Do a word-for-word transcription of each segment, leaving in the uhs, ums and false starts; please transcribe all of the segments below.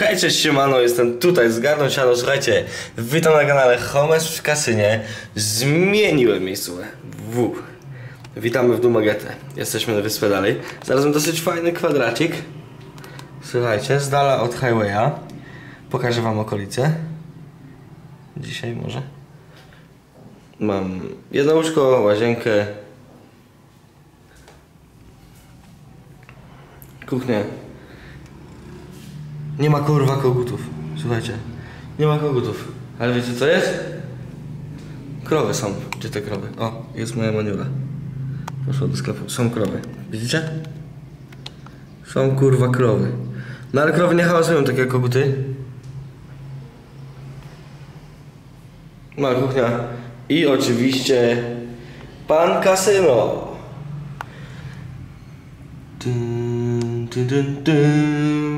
Hej, cześć, siemano, jestem tutaj, zgarnął siano, słuchajcie, witam na kanale Homes w Kasynie. Zmieniłem miejscówkę. W. Witamy w Dumagetę. Jesteśmy na wyspę dalej. Znalazłem dosyć fajny kwadracik. Słuchajcie, z dala od highwaya. Pokażę wam okolice. Dzisiaj może. Mam jedno łóżko, łazienkę, kuchnię. Nie ma kurwa kogutów, słuchajcie, nie ma kogutów, ale wiecie co jest? Krowy są, gdzie te krowy? O, jest moja maniura, poszła do sklepu, są krowy, widzicie? Są kurwa krowy, no ale krowy nie hałasują takie jak koguty. Mała kuchnia i oczywiście pan kasyno. Dun, dun, dun, dun.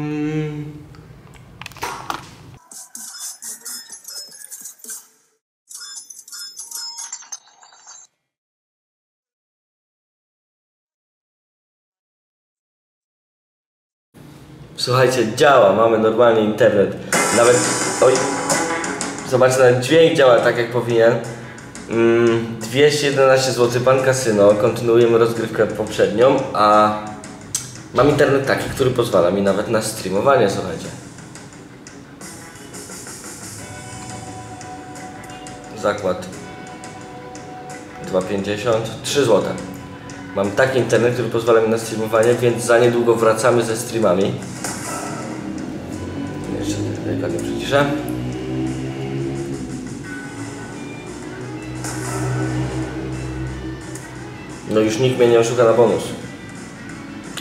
Słuchajcie, działa, mamy normalnie internet. Nawet, oj, zobaczcie, nawet dźwięk działa tak jak powinien. mm, dwieście jedenaście złotych, pan kasyno, kontynuujemy rozgrywkę poprzednią, a mam internet taki, który pozwala mi nawet na streamowanie, słuchajcie. Zakład dwa pięćdziesiąt, trzy złote. Mam taki internet, który pozwala mi na streamowanie, więc za niedługo wracamy ze streamami. Jeszcze delikatnie przyciszę. No już nikt mnie nie oszuka na bonus.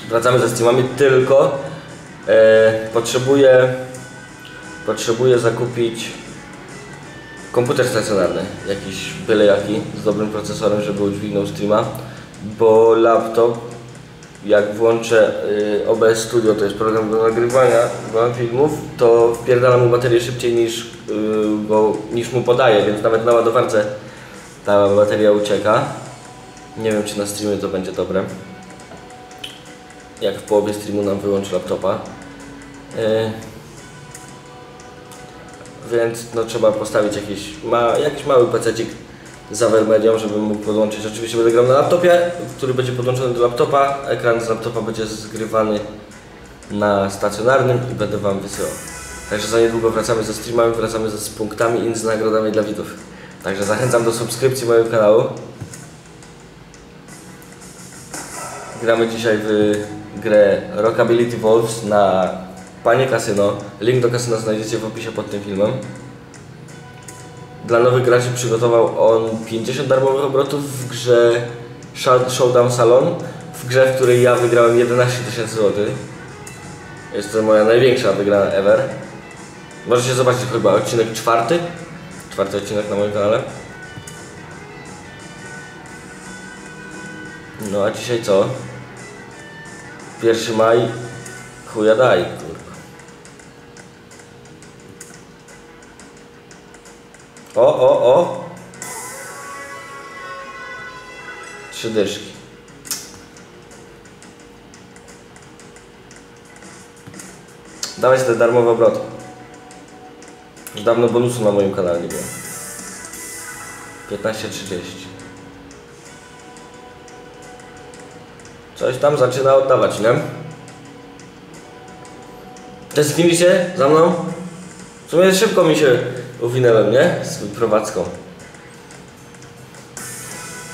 Wracamy ze streamami, tylko e, potrzebuję, potrzebuję zakupić komputer stacjonarny, jakiś byle jaki, z dobrym procesorem, żeby udźwignął streama. Bo laptop, jak włączę y, O B S Studio, to jest program do nagrywania do filmów, to wpierdala mu baterię szybciej niż, y, go, niż mu podaje, więc nawet na ładowarce ta bateria ucieka. Nie wiem, czy na streamie to będzie dobre, jak w połowie streamu nam wyłączy laptopa. Y, więc no, trzeba postawić jakiś, ma, jakiś mały pececik z Avermedią, żebym mógł podłączyć. Oczywiście będę grał na laptopie, który będzie podłączony do laptopa. Ekran z laptopa będzie zgrywany na stacjonarnym i będę wam wysyłał. Także za niedługo wracamy ze streamami, wracamy z punktami i z nagrodami dla widzów. Także zachęcam do subskrypcji mojego kanału. Gramy dzisiaj w grę Rockability Wolves na Panie Kasyno. Link do kasyna znajdziecie w opisie pod tym filmem. Dla nowych graczy przygotował on pięćdziesiąt darmowych obrotów w grze Showdown Salon, w grze, w której ja wygrałem jedenaście tysięcy złotych. Jest to moja największa wygrana ever. Możecie zobaczyć chyba odcinek czwarty, czwarty odcinek na moim kanale. No a dzisiaj co? pierwszy maj, chuja daj, kurwa. O, o, o! Trzy dyszki. Dawaj te darmowe obroty. Już dawno bonusu na moim kanale nie było. piętnaście trzydzieści. Coś tam zaczyna oddawać, nie? Tęsknili się za mną? W sumie szybko mi się uwinęłem, nie? Z prowadzką.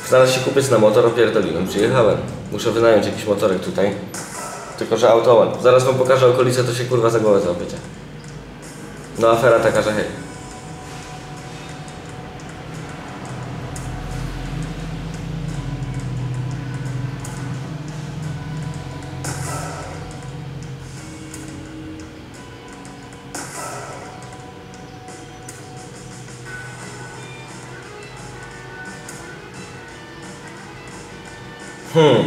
Znalazł się kupiec na motor, opierdoliłem, przyjechałem. Muszę wynająć jakiś motorek tutaj. Tylko że auto. Zaraz wam pokażę okolice, to się kurwa za głowę złapiecie. No afera taka, że hej. Hmm.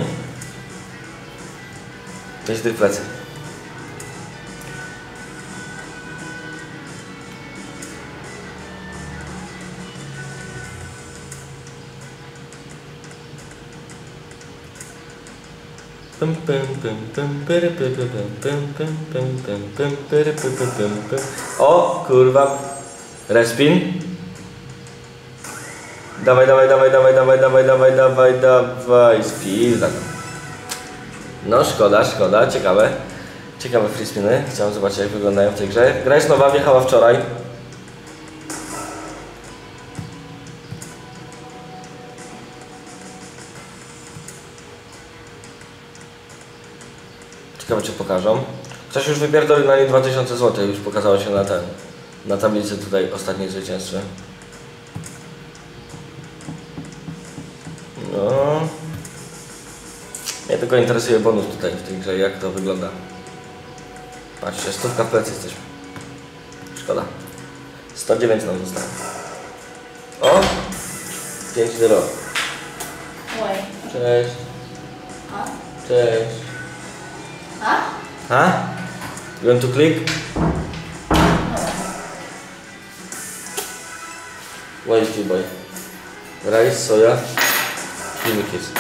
Cześć do pracy. Pym pym pym pym pyry pym pym pym pym pym pym pym pyry pym pym pym pym. O kurwa. Respin. Dawaj, dawaj, dawaj, dawaj, dawaj, dawaj, dawaj, dawaj, dawaj. Spizda. No szkoda, szkoda. Ciekawe. Ciekawe free spiny. Chciałem zobaczyć, jak wyglądają w tej grze. Gra jest nowa, wjechała wczoraj. Ciekawe, czy pokażą. Ktoś już wypierdolił na nie dwa tysiące złotych, już pokazało się na ten, na tablicy tutaj ostatniej zwycięzcy. No. Mnie tylko interesuje bonus tutaj w tej grze, jak to wygląda. Patrzcie, stówka w plecy jesteśmy. Szkoda. sto dziewięć nam zostało. O! pięć zero. Cześć. Cześć. Huh? Huh? You want to click? What did you buy? Rice, soya, chemicals.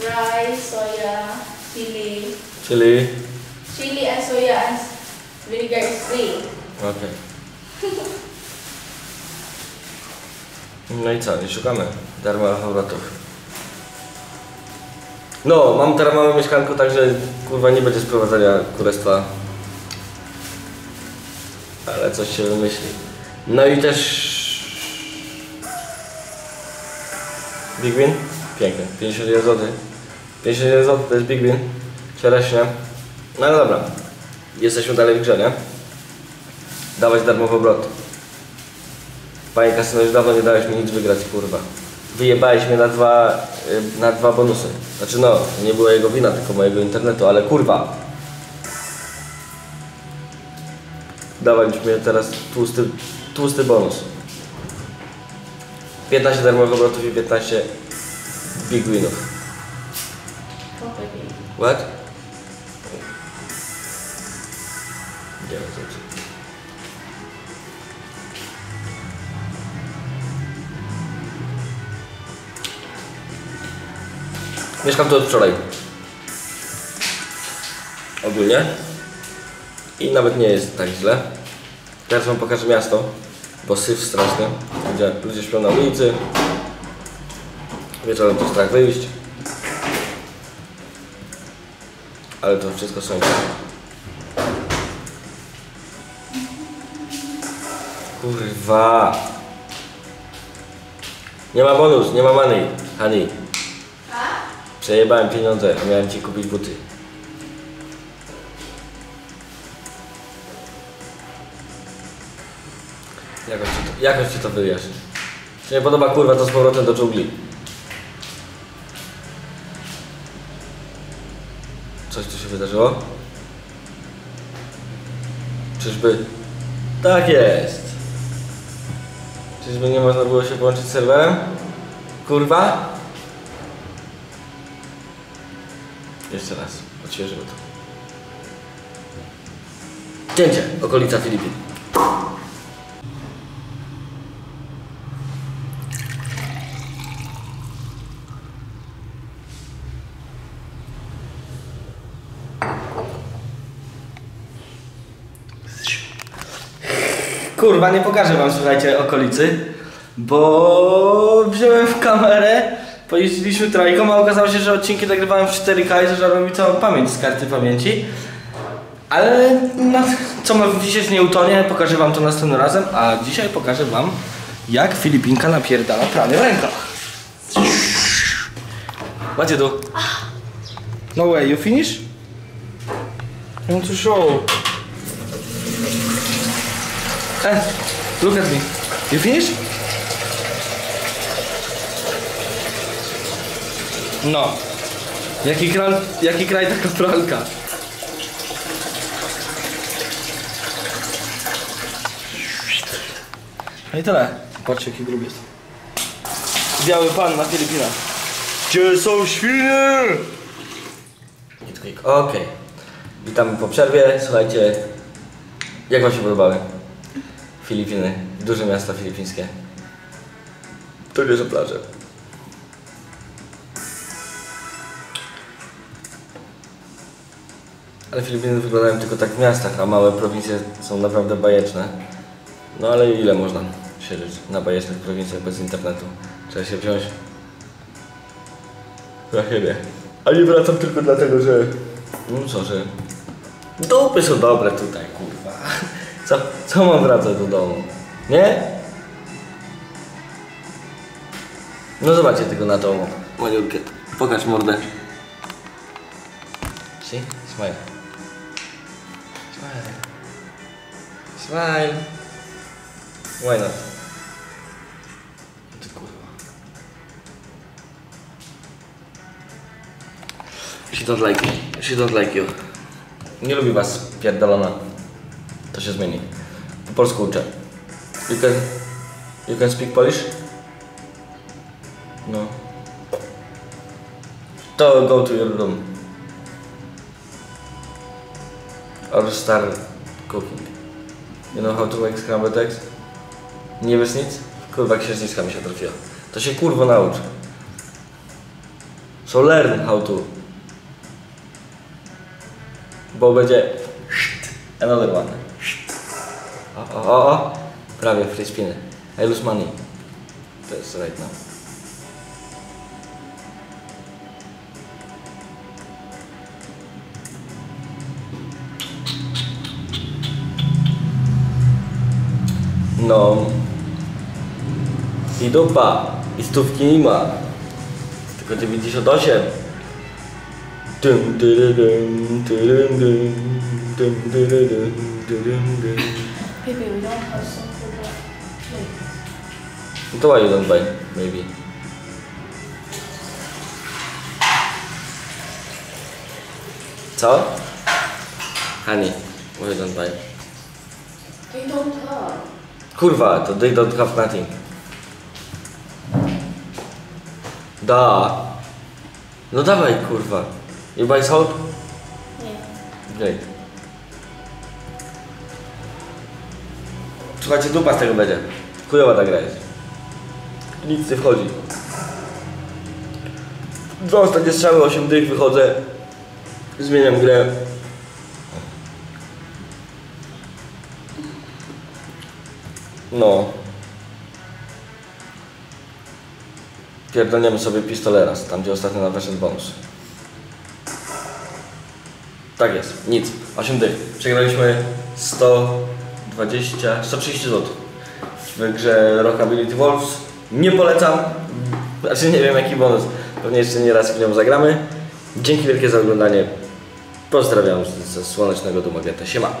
Rice, soya, chili. Chili. Chili and soya and vinegar is free. Okay. No i co, nie szukamy darmowych obrotów. No, mam teraz małe mieszkanko, także kurwa nie będzie sprowadzania kurestwa. Ale coś się wymyśli. No i też... Big Win? Piękny, pięćdziesiąt jeden złotych. pięćdziesiąt jeden złotych to jest Big Win. Cieleśnie. No ale dobra. Jesteśmy dalej w grze, nie? Dawać darmowe obroty. Panie Kasyno, już dawno nie dałeś mi nic wygrać, kurwa. Wyjebałeś mnie na dwa, na dwa bonusy. Znaczy no, nie była jego wina, tylko mojego internetu, ale kurwa. Dawałeś mnie teraz tłusty, tłusty bonus. piętnaście darmowych obrotów i piętnaście big winów. What? Nie wiem, co. Mieszkam tu od wczoraj. Ogólnie. I nawet nie jest tak źle. Teraz wam pokażę miasto. Bo syf straszny. Ludzie, ludzie śpią na ulicy. Wieczorem to strach wyjść. Ale to wszystko są. Kurwa. Nie ma bonus, nie ma money. Honey. Przejebałem pieniądze, a miałem ci kupić buty. Jakoś ci to, jakoś ci to wyjaśni. Czy nie podoba kurwa to z powrotem do dżungli? Coś tu się wydarzyło? Czyżby... Tak jest! Czyżby nie można było się połączyć z serwerem? Kurwa? Jeszcze raz, odświeżymy to. Cięcie, okolica Filipin. Kurwa, nie pokażę wam, słuchajcie, okolicy, bo wziąłem w kamerę. Pojeździliśmy trajką, a okazało się, że odcinki nagrywałem w cztery K i zażarłem mi całą pamięć z karty pamięci. Ale no, co ma wisieć nie utonie, pokażę wam to następnym razem, a dzisiaj pokażę wam, jak Filipinka napierdala pranie w rękach. What you do? No way, you finish? I want to show. Eh, look at me. You finish? No, jaki kraj, jaki kraj taka pralka? No i tyle. Patrzcie, jaki grub jest. Biały pan na Filipinach. Gdzie są świnie? Okej. Okay. Witamy po przerwie. Słuchajcie, jak wam się podobały Filipiny? Duże miasta filipińskie. To bierze plażę. Ale Filipiny wyglądają tylko tak w miastach, a małe prowincje są naprawdę bajeczne. No ale ile można siedzieć na bajecznych prowincjach bez internetu? Trzeba się wziąć za siebie. A nie wracam tylko dlatego, że... No co, że... Dupy są dobre tutaj, kurwa. Co, co mam wracać do domu? Nie? No zobaczcie tego na tą maniurkę. Pokaż mordę. Si? Smile. Smile. Smile. Why not? Ty kurwa. She don't like you. She don't like you. Nie lubi was, pierdolona. To się zmieni. Po polsku uczę. You can... You can speak Polish? No. To go to your room. Or start cooking. You know how to make scrambled eggs? Nie wiesz nic? Kurwa, księżniczka mi się trafiła. To się kurwa nauczy. So learn how to. Bo będzie... Another one. O, o, o, o. Prawie, free spiny. I lose money. To jest right now. No. I dupa. I stówki nie ma. Tylko dziewięćdziesiąt osiem. To why you don't buy, maybe. Co? Honey, why you don't buy? They don't have. Kurwa, to they don't have nothing. Da. No dawaj, kurwa. You buy salt? Nie. Great. Słuchajcie, dupa z tego będzie. Chujowa ta gra jest. Nic nie wchodzi. Dwa ostatnie strzały, osiem dych, wychodzę. Zmieniam grę. No. Pierdolniemy sobie pistoleras, tam gdzie ostatnio na Weszed Bones. Tak jest, nic, osiem dych. Przegraliśmy sto dwadzieścia, sto trzydzieści złotych w grze Rockability Wolves. Nie polecam, znaczy nie wiem jaki bonus. Pewnie jeszcze nie raz w nią zagramy. Dzięki wielkie za oglądanie. Pozdrawiam ze słonecznego Dumagieta. Siema.